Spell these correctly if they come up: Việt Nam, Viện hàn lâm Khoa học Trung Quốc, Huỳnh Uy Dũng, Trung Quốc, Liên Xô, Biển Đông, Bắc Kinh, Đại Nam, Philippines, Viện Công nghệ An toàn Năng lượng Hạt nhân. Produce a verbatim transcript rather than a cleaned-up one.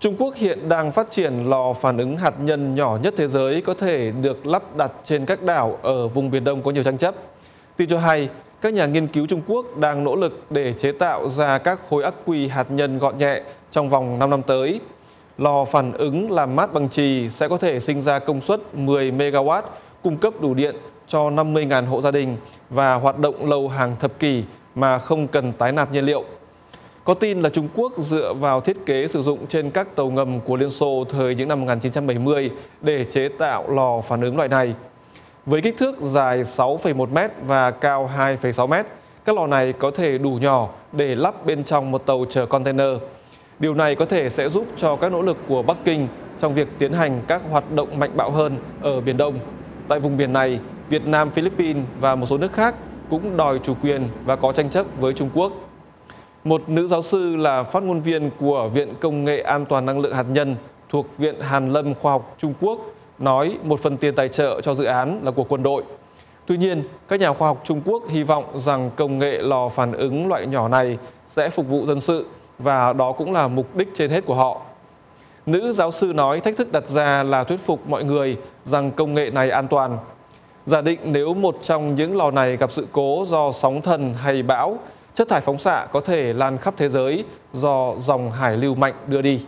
Trung Quốc hiện đang phát triển lò phản ứng hạt nhân nhỏ nhất thế giới có thể được lắp đặt trên các đảo ở vùng Biển Đông có nhiều tranh chấp. Tin cho hay, các nhà nghiên cứu Trung Quốc đang nỗ lực để chế tạo ra các khối ắc quy hạt nhân gọn nhẹ trong vòng năm năm tới. Lò phản ứng làm mát bằng chì sẽ có thể sinh ra công suất mười mê-ga-oát, cung cấp đủ điện cho năm mươi nghìn hộ gia đình và hoạt động lâu hàng thập kỷ mà không cần tái nạp nhiên liệu. Có tin là Trung Quốc dựa vào thiết kế sử dụng trên các tàu ngầm của Liên Xô thời những năm một nghìn chín trăm bảy mươi để chế tạo lò phản ứng loại này. Với kích thước dài sáu phẩy một mét và cao hai phẩy sáu mét, các lò này có thể đủ nhỏ để lắp bên trong một tàu chở container. Điều này có thể sẽ giúp cho các nỗ lực của Bắc Kinh trong việc tiến hành các hoạt động mạnh bạo hơn ở Biển Đông. Tại vùng biển này, Việt Nam, Philippines và một số nước khác cũng đòi chủ quyền và có tranh chấp với Trung Quốc. Một nữ giáo sư là phát ngôn viên của Viện Công nghệ An toàn Năng lượng Hạt nhân thuộc Viện Hàn lâm Khoa học Trung Quốc nói một phần tiền tài trợ cho dự án là của quân đội. Tuy nhiên, các nhà khoa học Trung Quốc hy vọng rằng công nghệ lò phản ứng loại nhỏ này sẽ phục vụ dân sự và đó cũng là mục đích trên hết của họ. Nữ giáo sư nói thách thức đặt ra là thuyết phục mọi người rằng công nghệ này an toàn. Giả định nếu một trong những lò này gặp sự cố do sóng thần hay bão, chất thải phóng xạ có thể lan khắp thế giới do dòng hải lưu mạnh đưa đi.